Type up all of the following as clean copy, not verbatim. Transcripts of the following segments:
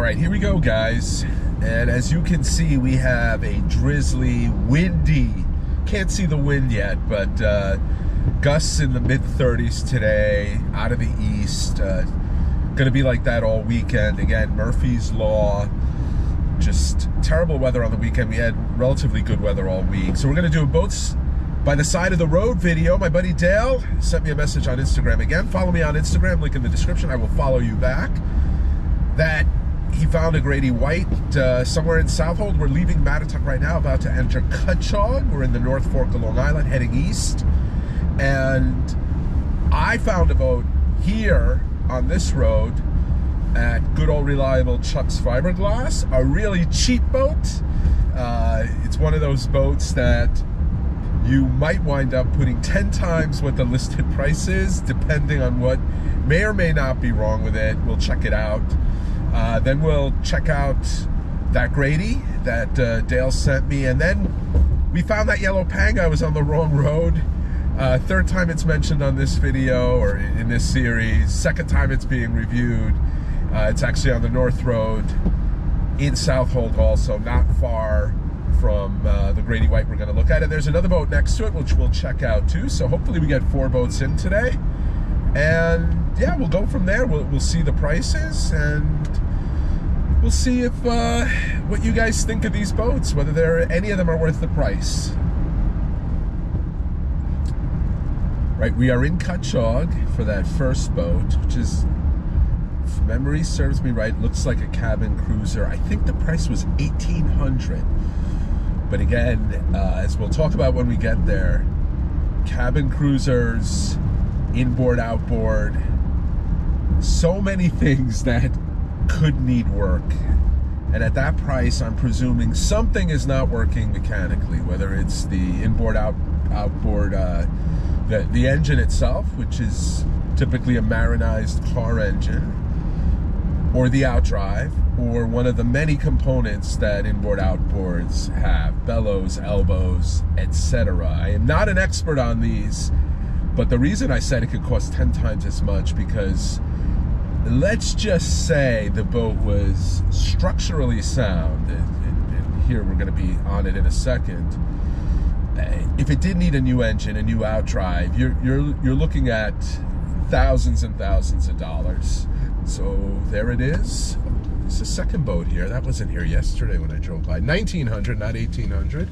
All right, here we go, guys. And as you can see, we have a drizzly, windy, can't see the wind yet, but gusts in the mid-30s today, out of the east. Gonna be like that all weekend. Again, Murphy's Law, just terrible weather on the weekend. We had relatively good weather all week. So we're gonna do a boats by the side of the road video. My buddy Dale sent me a message on Instagram again. Follow me on Instagram, link in the description. I will follow you back. That he found a Grady White somewhere in Southold. We're leaving Mattituck right now, about to enter Cutchogue. We're in the North Fork of Long Island, heading east. And I found a boat here on this road at good old reliable Chuck's Fiberglass, a really cheap boat. It's one of those boats that you might wind up putting 10 times what the listed price is, depending on what may or may not be wrong with it. We'll check it out. Then we'll check out that Grady that Dale sent me. And then we found that yellow panga. I was on the wrong road. Third time it's mentioned on this video or in this series. Second time it's being reviewed. It's actually on the North Road in Southold also, not far from the Grady White we're gonna look at. And there's another boat next to it, which we'll check out too. So hopefully we get 4 boats in today. And yeah, we'll go from there. We'll see the prices, and we'll see if what you guys think of these boats, whether any of them are worth the price. Right, we are in Cutchogue for that first boat, which is, if memory serves me right, looks like a cabin cruiser. I think the price was $1,800. But again, as we'll talk about when we get there, cabin cruisers, inboard, outboard, so many things that could need work. And at that price, I'm presuming something is not working mechanically, whether it's the inboard, outboard, the engine itself, which is typically a marinized car engine, or the outdrive, or one of the many components that inboard outboards have, bellows, elbows, etc. I am not an expert on these, but the reason I said it could cost 10 times as much, because let's just say the boat was structurally sound, and here we're gonna be on it in a second. If it did need a new engine, a new outdrive, you're looking at thousands and thousands of dollars. So there it is. It's the second boat here. That wasn't here yesterday when I drove by. 1900, not 1800.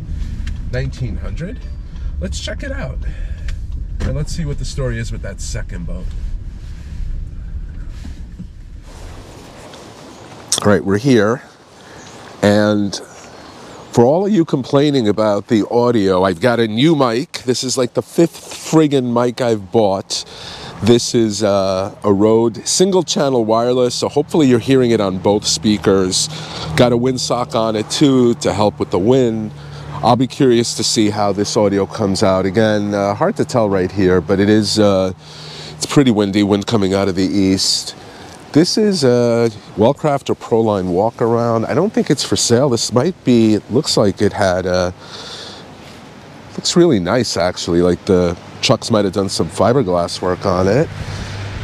1900. Let's check it out. And let's see what the story is with that second boat. All right, we're here. And for all of you complaining about the audio, I've got a new mic. This is like the 5th friggin' mic I've bought. This is a Rode single channel wireless, so hopefully you're hearing it on both speakers. Got a windsock on it too to help with the wind. I'll be curious to see how this audio comes out. Again, hard to tell right here, but it is, it's pretty windy, wind coming out of the east. This is a Wellcraft or Proline walk around. I don't think it's for sale. This might be, it looks like it had a, looks really nice actually, like the Chuck's might have done some fiberglass work on it.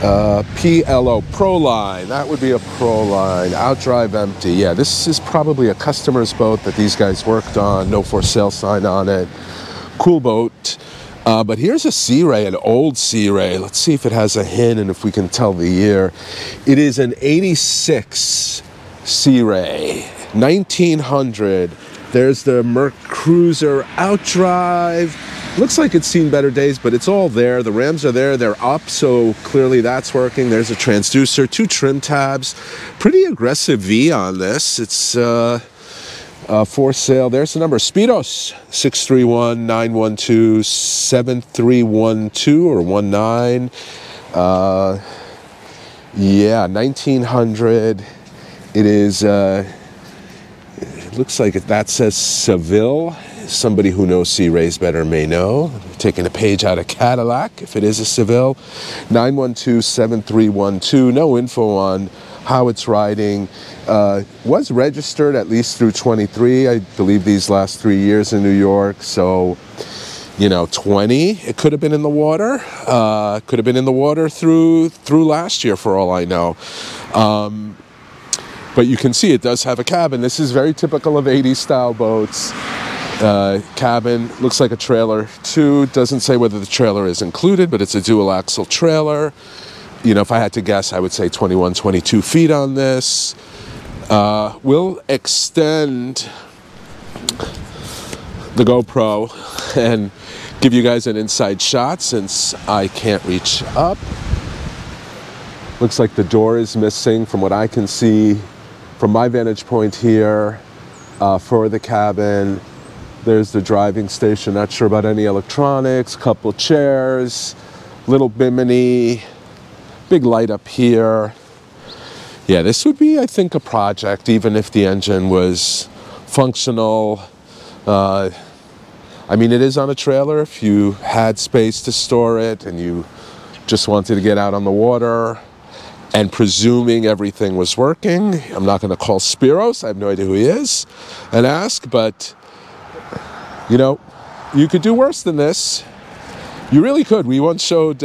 PLO, Proline, that would be a Proline. Outdrive empty, yeah, this is probably a customer's boat that these guys worked on, no for sale sign on it. Cool boat, but here's a Sea Ray, an old Sea Ray. Let's see if it has a hint and if we can tell the year. It is an 86 Sea Ray, 1900. There's the Mercruiser outdrive. Looks like it's seen better days, but it's all there. The rams are there, they're up, so clearly that's working. There's a transducer, 2 trim tabs. Pretty aggressive V on this. It's for sale. There's the number, Speedos, 631-912-7312 or 19. Yeah, 1900. It is, it looks like that says Seville. Somebody who knows Sea Rays better may know. Taking a page out of Cadillac, if it is a Seville. 912-7312, no info on how it's riding. Was registered at least through 23, I believe these last 3 years in New York, so, you know, 20, it could have been in the water. Could have been in the water through last year for all I know. But you can see it does have a cabin. This is very typical of 80s style boats. Cabin, looks like a trailer too. Doesn't say whether the trailer is included, but it's a dual axle trailer. You know, if I had to guess, I would say 21, 22 feet on this. We'll extend the GoPro and give you guys an inside shot since I can't reach up. Looks like the door is missing from what I can see from my vantage point here for the cabin. There's the driving station, not sure about any electronics, couple chairs, little bimini, big light up here. Yeah, this would be, I think, a project, even if the engine was functional. I mean, it is on a trailer. If you had space to store it and you just wanted to get out on the water, and presuming everything was working, I'm not gonna call Spiros, I have no idea who he is, and ask, but you know, you could do worse than this. You really could. We once showed,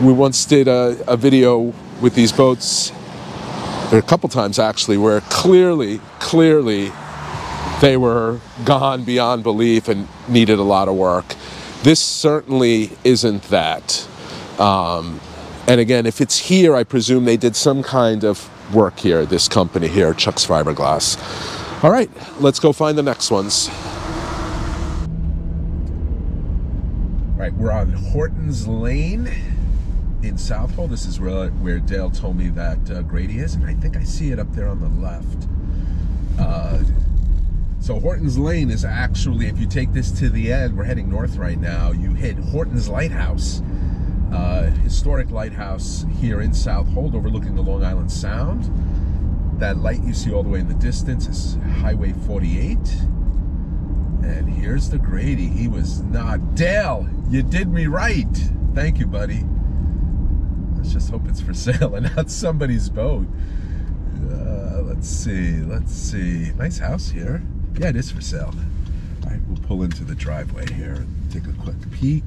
we once did a video with these boats, or a couple times actually, where clearly they were gone beyond belief and needed a lot of work. This certainly isn't that. And again, if it's here, I presume they did some kind of work here, this company here, Chuck's Fiberglass. All right, let's go find the next ones. All right, we're on Horton's Lane in Southold. This is where Dale told me that Grady is, and I think I see it up there on the left. So Horton's Lane is actually, if you take this to the end, we're heading north right now, you hit Horton's Lighthouse, historic lighthouse here in Southold overlooking the Long Island Sound. That light you see all the way in the distance is Highway 48. And here's the Grady. He was not. Dale, you did me right. Thank you, buddy. Let's just hope it's for sale and not somebody's boat. Let's see. Nice house here. Yeah, it is for sale. All right, we'll pull into the driveway here and take a quick peek.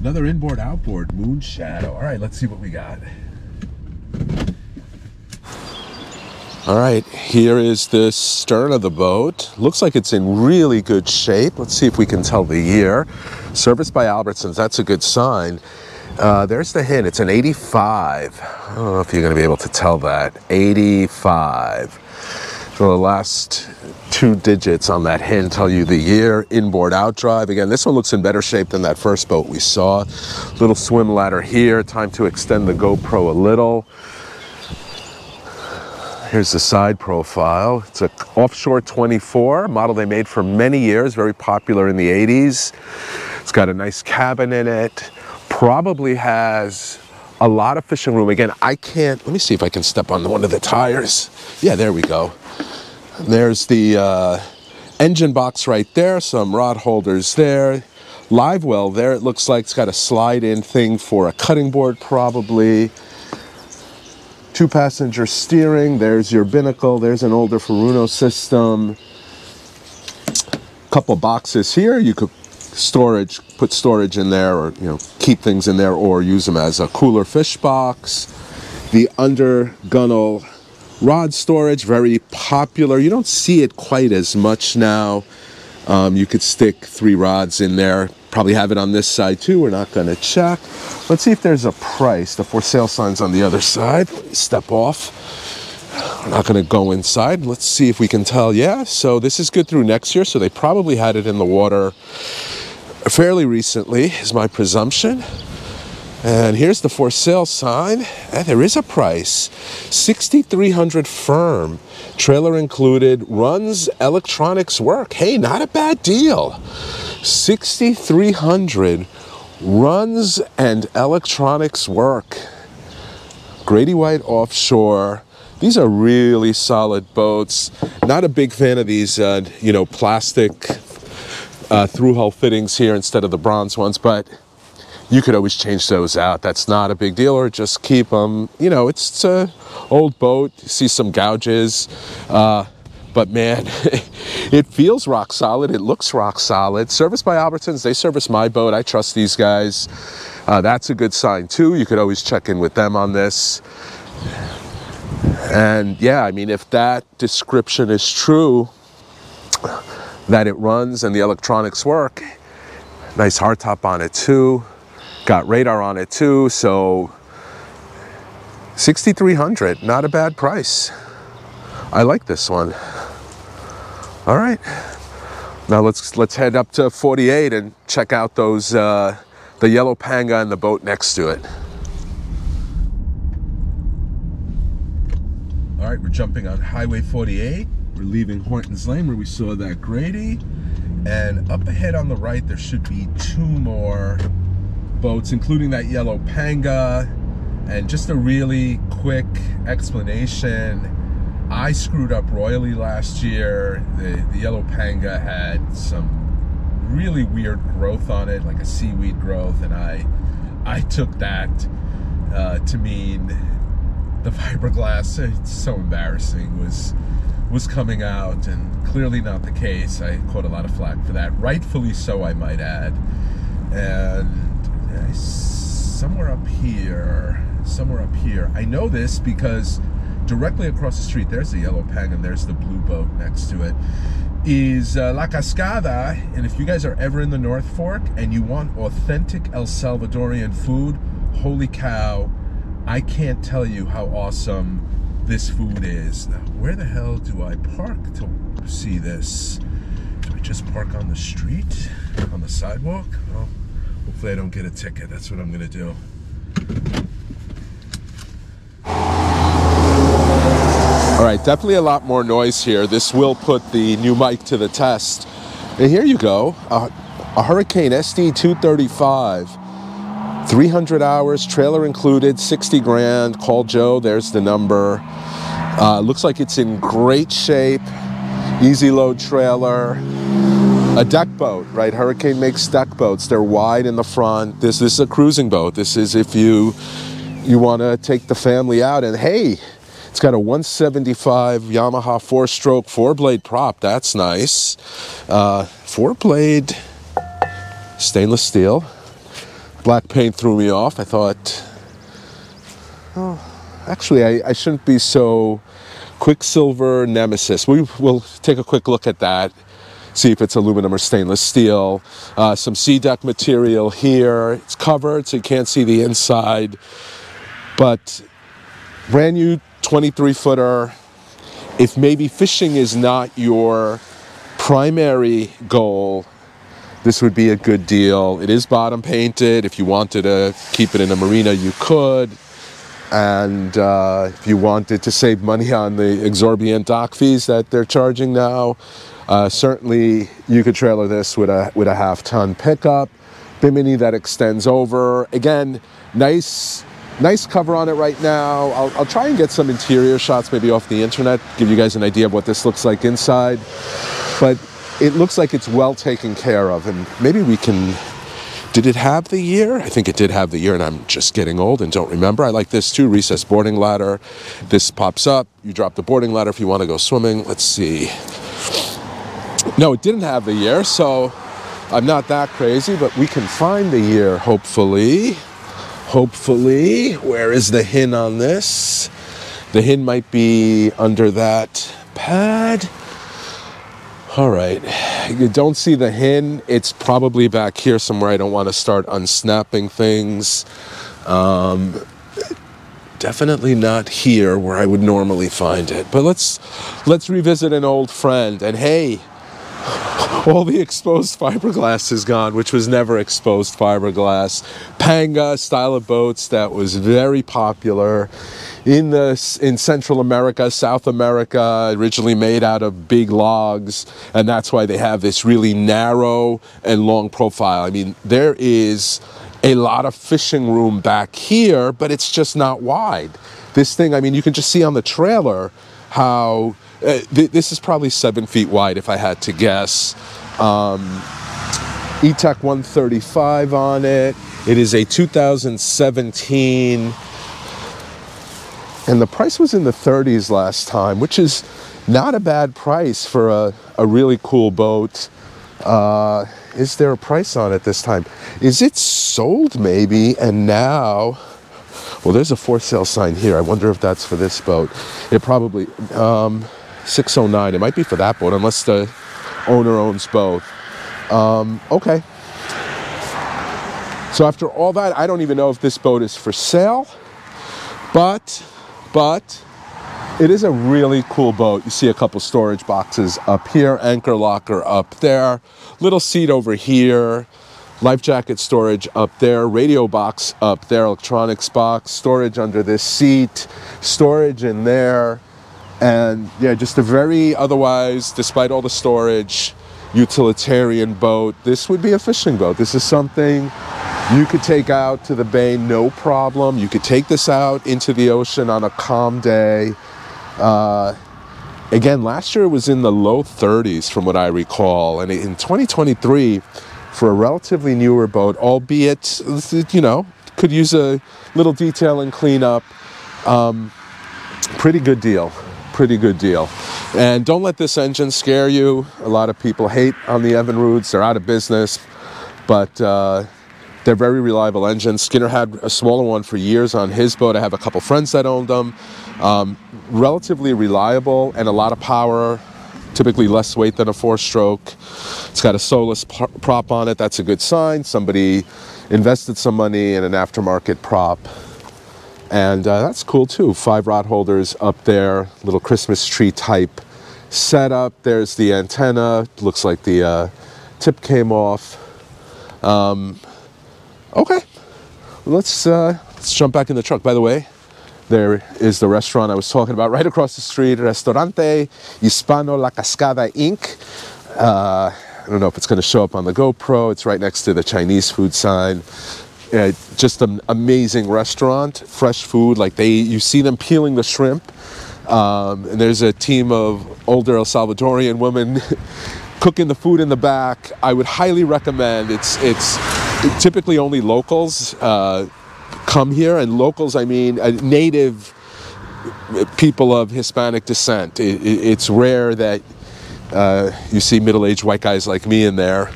Another inboard, outboard, moon shadow. All right, let's see what we got. All right, here is the stern of the boat. Looks like it's in really good shape. Let's see if we can tell the year. Serviced by Albertsons, that's a good sign. There's the hint, it's an 85. I don't know if you're gonna be able to tell that. 85. So the last two digits on that hint tell you the year. Inboard out drive. Again, this one looks in better shape than that first boat we saw. Little swim ladder here, time to extend the GoPro a little. Here's the side profile. It's an offshore 24, model they made for many years, very popular in the 80s. It's got a nice cabin in it. Probably has a lot of fishing room. Again, I can't, let me see if I can step on one of the tires. Yeah, there we go. There's the engine box right there, some rod holders there. Live well there, it looks like. It's got a slide-in thing for a cutting board probably. Two-passenger steering, there's your binnacle, there's an older Furuno system. Couple boxes here, you could put storage in there, or you know, keep things in there, or use them as a cooler fish box. The under gunnel rod storage, very popular. You don't see it quite as much now. You could stick 3 rods in there. Probably have it on this side too. We're not going to check. Let's see if there's a price. The for sale sign's on the other side. Step off. We're not going to go inside. Let's see if we can tell. Yeah, so this is good through next year. So they probably had it in the water fairly recently, is my presumption. And here's the for sale sign. And there is a price. $6,300 firm. Trailer included. Runs electronics work. Hey, not a bad deal. 6,300 runs and electronics work. Grady White offshore. These are really solid boats. Not a big fan of these, you know, plastic through-hull fittings here instead of the bronze ones, but you could always change those out. That's not a big deal, or just keep them. You know, it's an old boat. You see some gouges. But man, it feels rock solid. It looks rock solid. Serviced by Albertsons. They service my boat. I trust these guys. That's a good sign too. You could always check in with them on this. And yeah, I mean, if that description is true, that it runs and the electronics work, nice hardtop on it too, got radar on it too, so $6,300, not a bad price. I like this one. All right, now let's head up to 48 and check out those the yellow panga and the boat next to it. All right, we're jumping on Highway 48. We're leaving Horton's Lane where we saw that Grady, and up ahead on the right there should be two more boats, including that yellow panga. And just a really quick explanation, I screwed up royally last year. The yellow panga had some really weird growth on it, like a seaweed growth, and I took that to mean the fiberglass, it's so embarrassing, was coming out, and clearly not the case. I caught a lot of flack for that, rightfully so, I might add. And somewhere up here, I know this because directly across the street, there's the yellow panga, and there's the blue boat next to it, is La Cascada. And if you guys are ever in the North Fork and you want authentic El Salvadorian food, holy cow, I can't tell you how awesome this food is. Now, where the hell do I park to see this? Do I just park on the street, on the sidewalk? Well, hopefully I don't get a ticket. That's what I'm gonna do. All right, definitely a lot more noise here. This will put the new mic to the test. And here you go, a Hurricane SD 235. 300 hours, trailer included, 60 grand. Call Joe, there's the number. Looks like it's in great shape. Easy load trailer. A deck boat, right? Hurricane makes deck boats. They're wide in the front. This is a cruising boat. This is if you want to take the family out. And hey, it's got a 175 Yamaha four-stroke, four-blade prop. That's nice. Four-blade stainless steel. Black paint threw me off. I thought, oh, actually, I shouldn't be so. Quicksilver Nemesis. We will take a quick look at that, see if it's aluminum or stainless steel. Some sea deck material here. It's covered, so you can't see the inside. But brand new 23-footer. If maybe fishing is not your primary goal, this would be a good deal. It is bottom painted. If you wanted to keep it in a marina, you could. And if you wanted to save money on the exorbitant dock fees that they're charging now, certainly you could trailer this with a half-ton pickup. Bimini that extends over. Again, nice cover on it right now. I'll try and get some interior shots maybe off the internet, give you guys an idea of what this looks like inside. But it looks like it's well taken care of, and maybe we can... Did it have the year? I think it did have the year, and I'm just getting old and don't remember. I like this too, recessed boarding ladder. This pops up, you drop the boarding ladder if you want to go swimming. Let's see. No, it didn't have the year, so I'm not that crazy, but we can find the year, hopefully. Hopefully. Where is the hin on this? The hin might be under that pad. All right, you don't see the hin. It's probably back here somewhere. I don't want to start unsnapping things. Definitely not here where I would normally find it. But let's revisit an old friend. And hey, all the exposed fiberglass is gone, which was never exposed fiberglass. Panga, style of boats that was very popular in Central America, South America, originally made out of big logs, and that's why they have this really narrow and long profile. I mean, there is a lot of fishing room back here, but it's just not wide. This thing, I mean, you can just see on the trailer how... this is probably 7 feet wide if I had to guess. Etech 135 on it. It is a 2017, and the price was in the 30s last time, which is not a bad price for a really cool boat. Is there a price on it this time? Is it sold maybe? And now, Well, there's a for sale sign here. I wonder if that's for this boat. It probably, 609. It might be for that boat, unless the owner owns both. Okay. So after all that, I don't even know if this boat is for sale, but it is a really cool boat. You see a couple storage boxes up here, anchor locker up there, little seat over here, life jacket storage up there, radio box up there, electronics box, storage under this seat, storage in there, and yeah, just a very, otherwise, despite all the storage, utilitarian boat. This would be a fishing boat. This is something you could take out to the bay, no problem. You could take this out into the ocean on a calm day. Again, last year it was in the low 30s from what I recall, and in 2023, for a relatively newer boat, albeit, you know, could use a little detail and cleanup, pretty good deal. Pretty good deal. And don't let this engine scare you. A lot of people hate on the Evinrudes. They're out of business, but they're very reliable engines. Skinner had a smaller one for years on his boat. I have a couple friends that owned them. Relatively reliable and a lot of power, typically less weight than a four-stroke. It's got a Solas prop on it. That's a good sign. Somebody invested some money in an aftermarket prop. And that's cool too. 5 rod holders up there, little Christmas tree type setup. There's the antenna. Looks like the tip came off. Okay, let's jump back in the truck. By the way, there is the restaurant I was talking about right across the street, Restaurante Hispano La Cascada Inc. I don't know if it's going to show up on the GoPro. It's right next to the Chinese food sign. Just an amazing restaurant, fresh food. Like you see them peeling the shrimp. And there's a team of older El Salvadorian women cooking the food in the back. I would highly recommend. It's typically only locals come here, and locals, I mean, native people of Hispanic descent. It's rare that you see middle-aged white guys like me in there.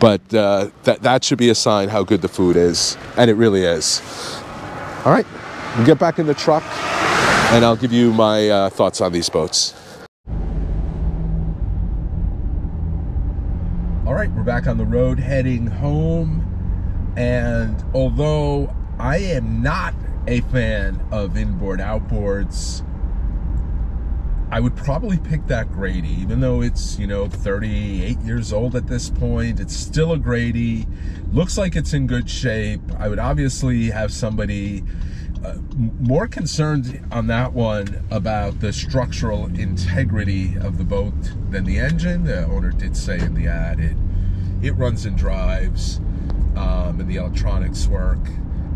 But that should be a sign how good the food is, and it really is. All right, we'll get back in the truck, and I'll give you my thoughts on these boats. All right, we're back on the road heading home, and although I am not a fan of inboard outboards, I would probably pick that Grady, even though it's, you know, 38 years old at this point. It's still a Grady. Looks like it's in good shape. I would obviously have somebody more concerned on that one about the structural integrity of the boat than the engine. The owner did say in the ad it runs and drives, and the electronics work.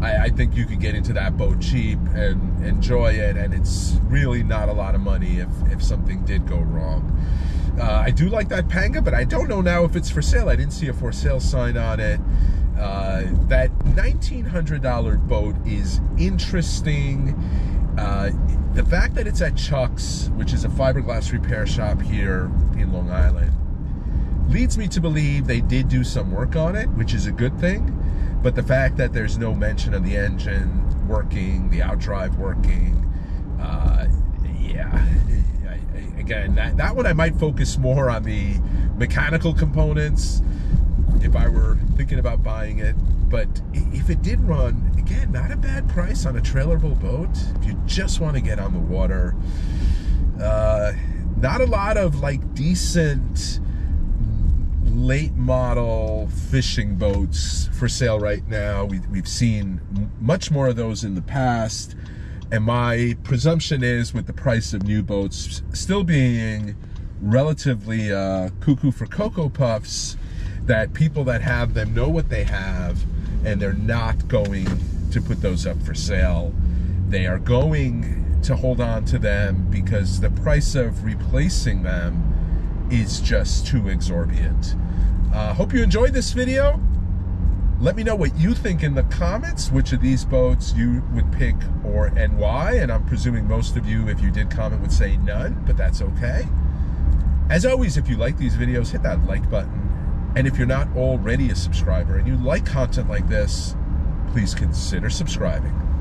I think you could get into that boat cheap and enjoy it, and it's really not a lot of money if something did go wrong. I do like that Panga, but I don't know now if it's for sale. I didn't see a for sale sign on it. That $1,900 boat is interesting. The fact that it's at Chuck's, which is a fiberglass repair shop here in Long Island, leads me to believe they did do some work on it, which is a good thing. But the fact that there's no mention of the engine working, the outdrive working, yeah. Again, that one I might focus more on the mechanical components if I were thinking about buying it. But if it did run, again, not a bad price on a trailerable boat. If you just want to get on the water, not a lot of like decent late model fishing boats for sale right now. We've seen much more of those in the past, and my presumption is with the price of new boats still being relatively cuckoo for Cocoa Puffs, that people that have them know what they have, and they're not going to put those up for sale. They are going to hold on to them because the price of replacing them is just too exorbitant. Hope you enjoyed this video. Let me know what you think in the comments, which of these boats you would pick or and why, and I'm presuming most of you, if you did comment, would say none, but that's okay. As always, if you like these videos, hit that like button, and if you're not already a subscriber and you like content like this, please consider subscribing.